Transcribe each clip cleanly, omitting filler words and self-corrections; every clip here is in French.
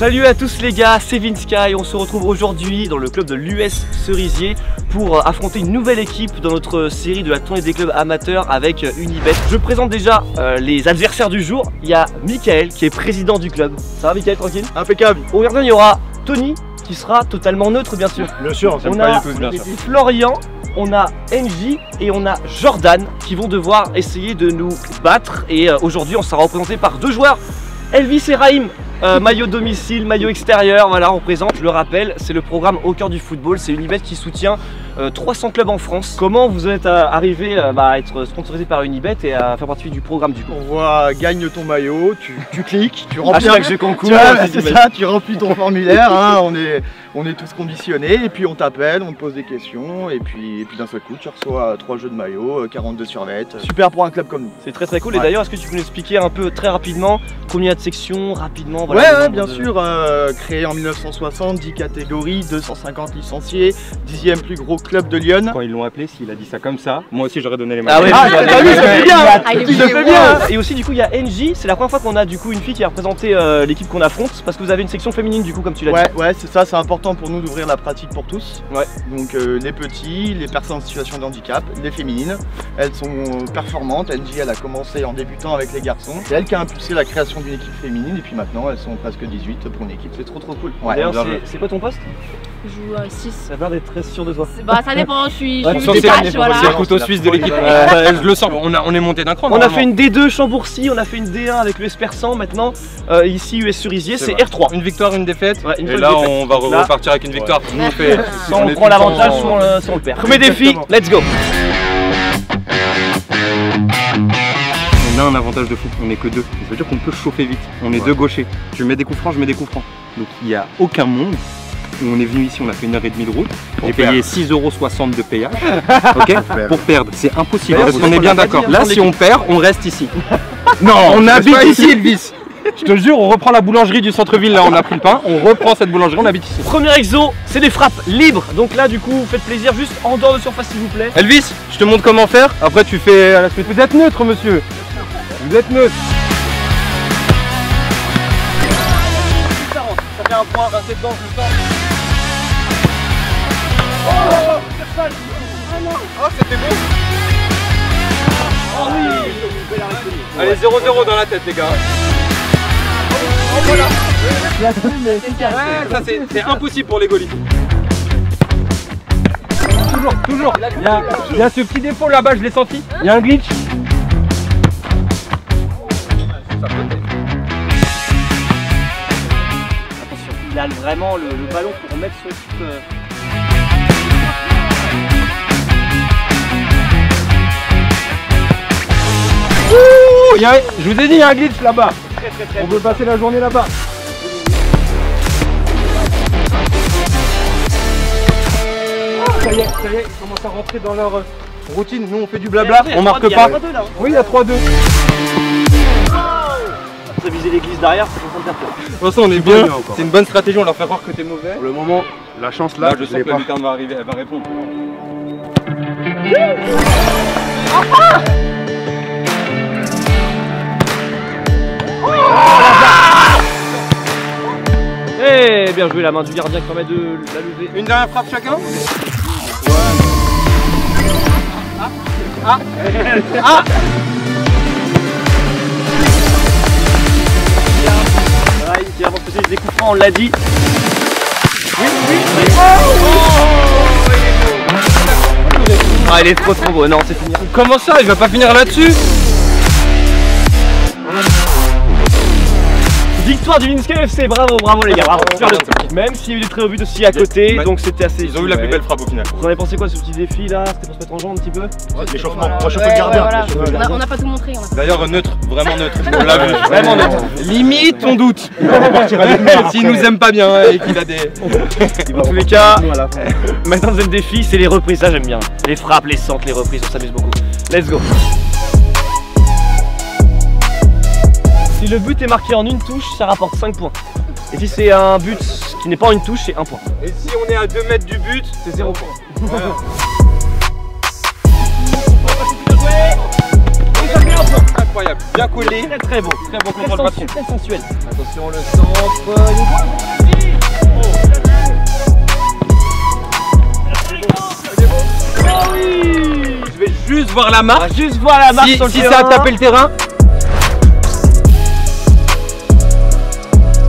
Salut à tous les gars, c'est Vinsky. On se retrouve aujourd'hui dans le club de l'US Cerisiers pour affronter une nouvelle équipe dans notre série de la tournée des clubs amateurs avec Unibet. Je présente déjà les adversaires du jour. Il y a Mickaël qui est président du club. Ça va Mickaël, tranquille? Impeccable. Au Jordan, il y aura Tony qui sera totalement neutre bien sûr. Bien sûr, on a Florian, on a Engie et on a Jordan qui vont devoir essayer de nous battre. Et aujourd'hui on sera représenté par deux joueurs, Elvis et Rahim. Maillot domicile, maillot extérieur, voilà, on présente. Je le rappelle, c'est le programme au cœur du football, c'est Unibet qui soutient 300 clubs en France. Comment vous êtes arrivé à être sponsorisé par Unibet et à faire partie du programme du coup? On voit gagne ton maillot, tu cliques, tu remplis à chaque jeu concours, c'est ça, tu remplis ton formulaire, hein, on est tous conditionnés et puis on t'appelle, on te pose des questions et puis d'un seul coup tu reçois 3 jeux de maillot, 42 survettes. Super pour un club comme nous. C'est très très cool, ouais. Et d'ailleurs est-ce que tu peux nous expliquer un peu très rapidement combien il y a de sections, rapidement? Voilà, ouais, bien sûr, créé en 1960, 10 catégories, 250 licenciés, 10e plus gros club de Lyon. Quand ils l'ont appelé, s'il a dit ça comme ça, moi aussi j'aurais donné les mains. Ah ouais, ça fait bien. Et aussi du coup il y a Engie, c'est la première fois qu'on a du coup une fille qui a représenté l'équipe qu'on affronte, parce que vous avez une section féminine du coup comme tu l'as dit. Ouais, c'est ça, c'est important pour nous d'ouvrir la pratique pour tous. Ouais. Donc les petits, les personnes en situation de handicap, les féminines, elles sont performantes. Engie elle a commencé en débutant avec les garçons, c'est elle qui a impulsé la création d'une équipe féminine et puis maintenant elle sont presque 18 pour une équipe, c'est trop trop cool. Ouais, d'ailleurs, c'est quoi ton poste? Je joue 6. T'as l'air d'être très sûr de toi. Bah ça dépend, je suis tâche, voilà. C'est un couteau suisse de l'équipe, je le sens, on est monté d'un cran. On a fait une D2 Chambourcy, on a fait une D1 avec l'US Persan, maintenant ici US Cerisiers, c'est R3. Une victoire, une défaite, ouais, et là on va repartir avec une victoire. On prend l'avantage, soit on le perd. Premier défi, let's go. Un avantage de foot, on n'est que deux, ça veut dire qu'on peut chauffer vite, on est deux gauchers, je mets des coups francs, je mets des coups francs, donc il n'y a aucun monde où on est venu ici, on a fait 1h30 de route, j'ai payé 6,60 € de péage, okay, pour perdre, c'est impossible, parce qu'on est bien d'accord, là si on perd, on reste ici, non, on habite ici Elvis, je te jure, on reprend la boulangerie du centre-ville, là on a pris le pain, on reprend cette boulangerie, on habite ici. Premier exo, c'est des frappes libres, donc là du coup vous faites plaisir juste en dehors de surface s'il vous plaît. Elvis, je te montre comment faire, après tu fais à la suite, vous êtes neutre monsieur. Vous êtes neutre. Ça rentre, ça fait un point, 27 dedans, je le sens. Oh, c'était bon. Oh oui. Allez, 0-0 dans la tête les gars. Oh voilà. Ça c'est impossible pour les goalies. Toujours. Il y a ce petit défaut là-bas, je l'ai senti. Il y a un glitch. Attention, il a vraiment le ballon pour mettre ce type. Ouh, je vous ai dit, il y a un glitch là-bas. On peut passer la journée là-bas. Ça y est, ils commencent à rentrer dans leur routine. Nous, on fait du blabla, on marque pas. Oui, il y a 3-2. T'as visé l'église derrière, c'est pour faire peur. De toute façon, on est bien, c'est une bonne stratégie, on leur fait croire que t'es mauvais. Pour le moment, la chance là, je sens que la lucarne va arriver, elle va répondre. Eh bien joué la main du gardien qui permet de la lever. Une dernière frappe chacun. Qui avance peut-être des coups francs, on l'a dit. Oui. Oh, il est trop beau, non c'est fini. Comment ça, il va pas finir là-dessus? Victoire du Vinsky FC, bravo les gars, bravo. Même s'il y a eu des très hauts buts aussi à côté, donc c'était assez... Ils ont eu la plus belle frappe au final. Vous en avez pensé quoi de ce petit défi là? C'était pour se mettre en jeu un petit peu? L'échauffement, moi je peux le gardien. On n'a pas tout montré. D'ailleurs neutre, vraiment neutre, on l'a vu, vraiment neutre. Limite on doute. S'il nous aime pas bien et qu'il a des... En tous les cas, maintenant deuxième défi, c'est les reprises, ça j'aime bien. Les frappes, les centres, les reprises, on s'amuse beaucoup. Let's go. Si le but est marqué en une touche, ça rapporte 5 points. Et si c'est un but qui n'est pas en une touche, c'est 1 point. Et si on est à 2 mètres du but, c'est 0 points. Voilà. Incroyable, bien collé. Très beau, très bon contrôle, très sensuel. Attention, le centre. voir la marque. On va juste voir la marque sur le terrain. Si ça a tapé le terrain.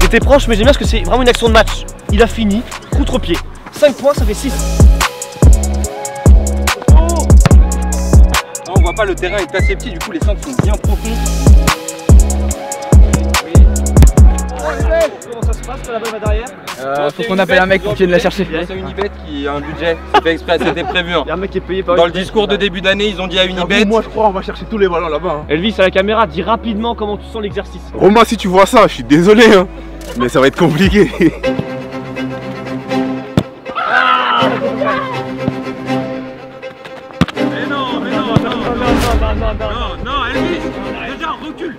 J'étais proche, mais j'aime bien parce que c'est vraiment une action de match. Il a fini, contre-pied. 5 points, ça fait 6. Oh non, on voit pas, le terrain est assez petit, du coup les centres sont bien profonds. Comment ça se passe pour la balle derrière? Faut qu'on appelle un mec pour qu'il vienne la chercher. C'est Unibet qui a un budget, c'est fait exprès, c'était prévu. Il y a un mec qui est payé par. Dans le discours de début d'année, ils ont dit à Unibet. Moi je crois, on va chercher tous les ballons là-bas. Elvis, à la caméra, dis rapidement comment tu sens l'exercice. Romain, si tu vois ça, je suis désolé, hein, mais ça va être compliqué. Non, Elvis, déjà recule.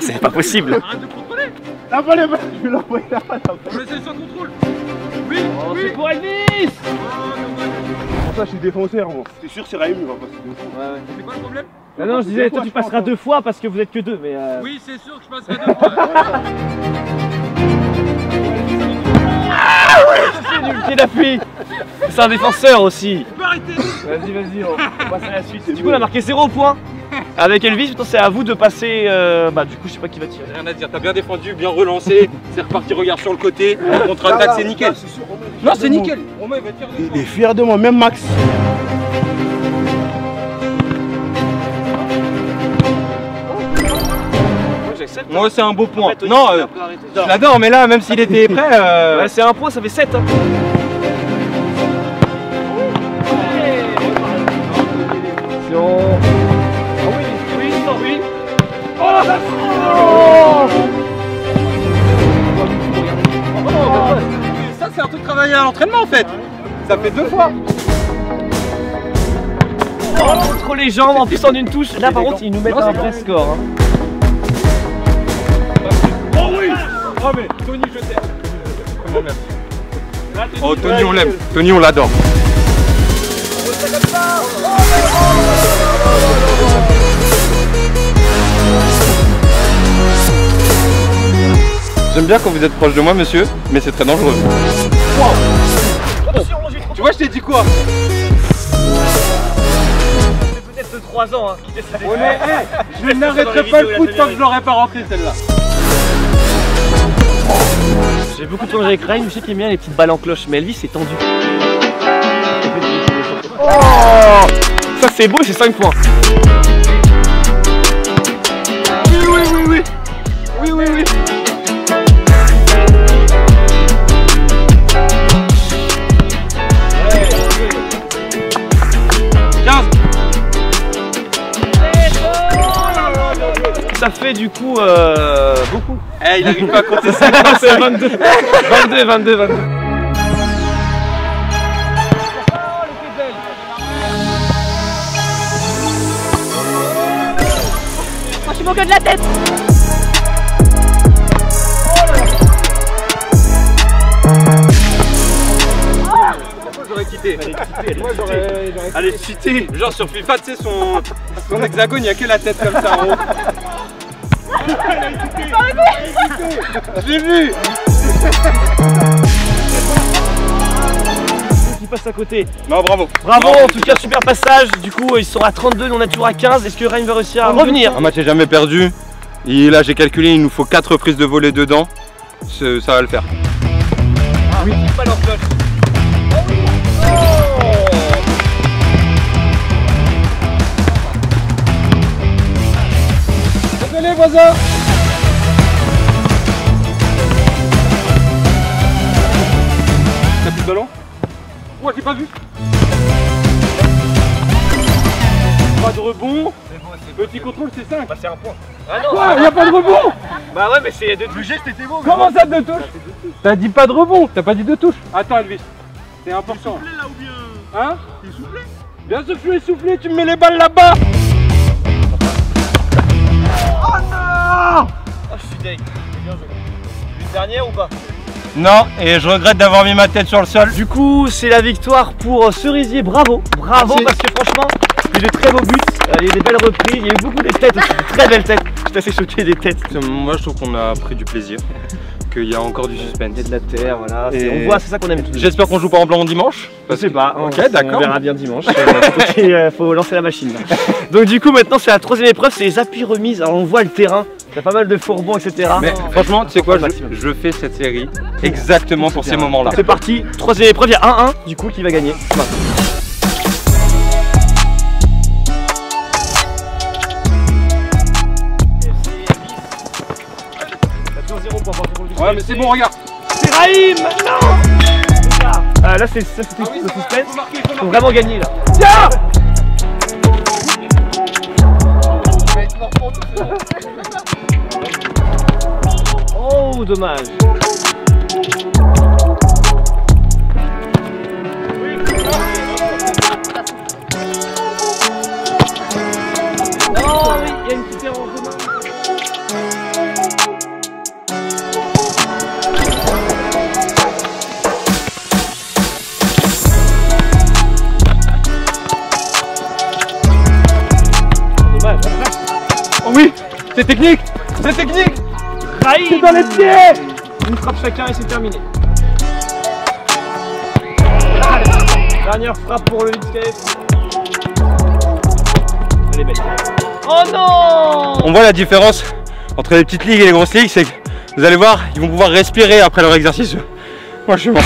C'est pas possible. Arrête de contrôler. La balle est bonne, je vais l'envoyer là-bas. Je vais essayer sans contrôle. Oui, oui. C'est pour Elvis. Pour ça, je suis défenseur, moi. C'est sûr, c'est Rahim, il va passer deux fois. Ouais. C'est quoi le problème? Non, non, je disais, toi, tu passeras deux fois parce que vous êtes que deux. Mais oui, c'est sûr que je passerai deux fois. Ah oui, c'est nul, pied. C'est un défenseur aussi. Vas-y, on passe à la suite. Du coup, on a marqué 0 points. Avec Elvis, c'est à vous de passer. Du coup, je sais pas qui va tirer. Rien à dire, t'as bien défendu, bien relancé. C'est reparti, regarde sur le côté. Contre-attaque, c'est nickel. Non, c'est nickel. Romain, il va tirer. Il est fier de moi, même Max. Moi, c'est un beau point. Non, je l'adore, mais là, même s'il était prêt. C'est un point, ça fait 7. Hein. Ça c'est un truc travaillé à l'entraînement en fait. Ça fait deux fois. Entre les jambes, en plus en une touche. Là par contre ils nous mettent un vrai score. Oh oui. Oh mais Tony, je t'aime. Oh Tony, on l'aime. Tony, on l'adore. J'aime bien quand vous êtes proche de moi, monsieur, mais c'est très dangereux. Wow. Oh. Tu vois, je t'ai dit quoi? C'est peut-être 3 ans, hein, qui teste la je n'arrêterai pas le coup tant que je l'aurai pas rentré, celle-là. J'ai beaucoup tourné avec Ryan, je sais qu'il aime bien les petites balles en cloche, mais Elvis est tendu. Oh, ça c'est beau, c'est 5 points. Oui. Ça fait du coup beaucoup. Eh, il n'arrive pas à compter 50, c'est 22. 22. Oh, je suis manqué de la tête. J'aurais quitté. Allez, cheaté. Genre sur FIFA, tu sais, son hexagone, il n'y a que la tête comme ça en haut. J'ai vu. Qui passe à côté. Non, bravo. Bravo, en tout cas, super passage. Du coup, ils sont à 32, on est toujours à 15. Est-ce que Ryan va réussir à revenir? Un match n'est jamais perdu. Et là, j'ai calculé, il nous faut 4 reprises de volée dedans. Ça va le faire. Ah oui, pas leur cloche. Désolé, voisin. T'as plus de ballon? Ouais, j'ai pas vu. Pas de rebond. Petit contrôle, c'est 5. Bah, c'est un point. Ah non. Quoi? Y'a pas de rebond? Bah, ouais, mais c'est deux touches. Le geste était beau. Comment ça, deux touches? T'as dit pas de rebond, t'as pas dit deux touches. Attends, Elvis. C'est important. T'es soufflé là ou bien? Hein? T'es soufflé? Bien soufflé, tu me mets les balles là-bas! Oh non! Oh, je suis deg. C'est bien joué. Une dernière ou pas? Non, et je regrette d'avoir mis ma tête sur le sol. Du coup, c'est la victoire pour Cerisiers. Bravo! Bravo, merci. Parce que franchement, il y a des très beaux buts, il y a des belles reprises, il y a eu beaucoup de têtes, de très belles têtes. Je suis assez choqué des têtes. Moi, je trouve qu'on a pris du plaisir. qu'il y a encore du suspense. Il y a de la terre, voilà. On voit, c'est ça qu'on aime. J'espère qu'on joue pas en blanc dimanche. Je sais pas. Ok, d'accord. On verra bien dimanche. Il faut lancer la machine. Donc du coup, maintenant, c'est la troisième épreuve, c'est les appuis remises. Alors on voit le terrain. Il y a pas mal de fourbons, etc. Mais franchement, tu sais quoi, je fais cette série exactement pour ces moments-là. C'est parti. Troisième épreuve, il y a 1-1 du coup qui va gagner. Ouais mais c'est bon, regarde. C'est Rahim. Non, là c'est ça, c'était le suspense. Il faut vraiment gagner là. Tiens. Oh dommage. Non oui, il y a une différence. C'est technique! C'est technique! Rahim! C'est dans les pieds! Une frappe chacun et c'est terminé. Dernière frappe pour le Vinsky. Elle est belle. Oh non! On voit la différence entre les petites ligues et les grosses ligues, c'est que vous allez voir, ils vont pouvoir respirer après leur exercice. Moi je suis mort.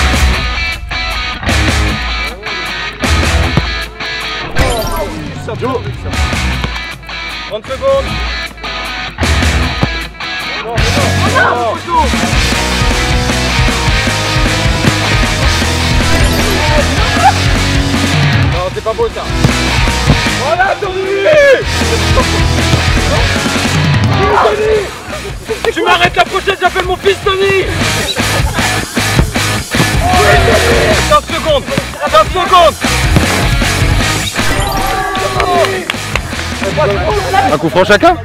Oh, 30 secondes! Non, non, non, non. Non, c'est pas beau ça. Voilà, Tony. Tu m'arrêtes la prochaine, j'appelle mon fils Tony. 15 secondes. 15 secondes. Un coup franc chacun.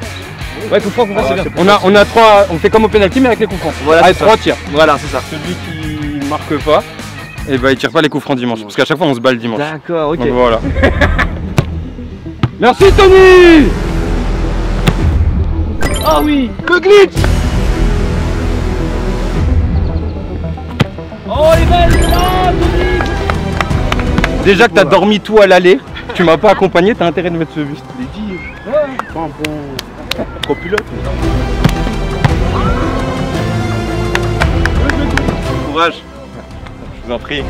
Ouais, coup franc, c'est bien. On a 3, on fait comme au pénalty mais avec les coups francs. Voilà, allez, 3 tirs. Voilà, c'est ça. Celui qui marque pas, et bah il tire pas les coups francs dimanche. Parce qu'à chaque fois on se bat le dimanche. D'accord, ok. Donc, voilà. Merci Tony. Ah oui, le glitch. Oh les belles, oh, Tony. Déjà que t'as dormi tout à l'aller, tu m'as pas accompagné, t'as intérêt de mettre ce buste. Les tirs. Ouais. Copilote. Courage. Je vous en prie.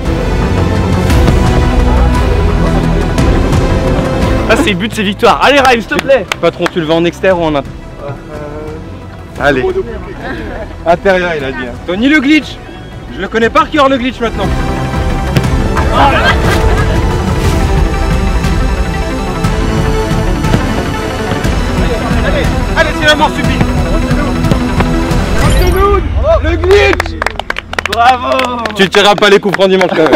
Ah c'est le but, c'est victoire. Allez Rahim, s'il te plaît. Patron, tu le veux en extérieur ou en intérieur? Allez. Intérieur, il a dit. Tony le glitch. Je le connais par cœur le glitch maintenant. Oh. Allez, c'est la mort subite. Le glitch. Bravo. Tu tireras pas les coups francs dimanche quand même.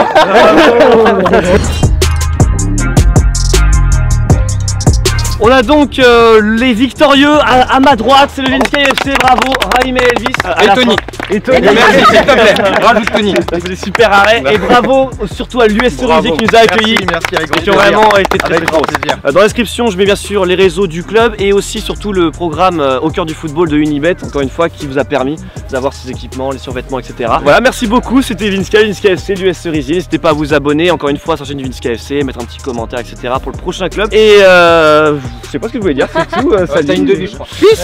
On a donc les victorieux. À ma droite, c'est le Vinsky FC. Bravo, Rahim et Elvis. Et Tony. Et Tony. Merci, s'il te plaît. Rajoute Tony. C'est des super arrêts. Et bravo surtout à l'US Cerisiers qui nous a accueillis. Merci, avec grand plaisir. Qui ont vraiment été très gros. Dans l'inscription, je mets bien sûr les réseaux du club et aussi surtout le programme au cœur du football de Unibet, encore une fois, qui vous a permis d'avoir ces équipements, les survêtements, etc. Voilà, merci beaucoup. C'était Vinsky, Vinsky FC, l'US Cerisiers. N'hésitez pas à vous abonner, encore une fois, sur la chaîne du Vinsky FC, mettre un petit commentaire, etc. pour le prochain club. Et je sais pas ce que vous voulez dire, c'est tout. T'as une devise, je crois. Peace.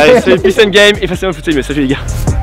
Allez, c'est Peace and Game et face à moi, foutez le message, les gars.